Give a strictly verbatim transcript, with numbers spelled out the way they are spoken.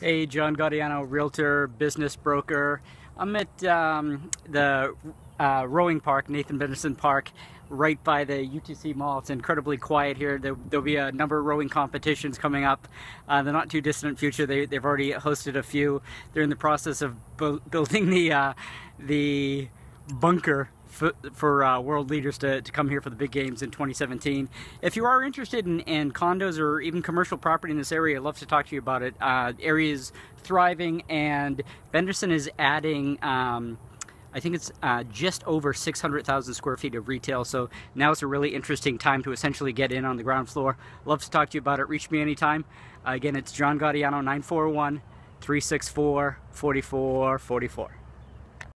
Hey, John Gaudiano, realtor, business broker. I'm at um, the uh, rowing park, Nathan Benderson Park, right by the U T C Mall. It's incredibly quiet here. There, there'll be a number of rowing competitions coming up uh, in the not too distant future. They, they've already hosted a few. They're in the process of bu building the, uh, the bunker for, for uh, world leaders to, to come here for the big games in twenty seventeen. If you are interested in, in condos or even commercial property in this area, I'd love to talk to you about it. Uh, the area is thriving, and Benderson is adding, um, I think it's uh, just over six hundred thousand square feet of retail, so now it's a really interesting time to essentially get in on the ground floor. Love to talk to you about it. Reach me anytime. Uh, again, it's John Gaudiano, nine four one, three six four, four four four four.